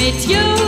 It's you.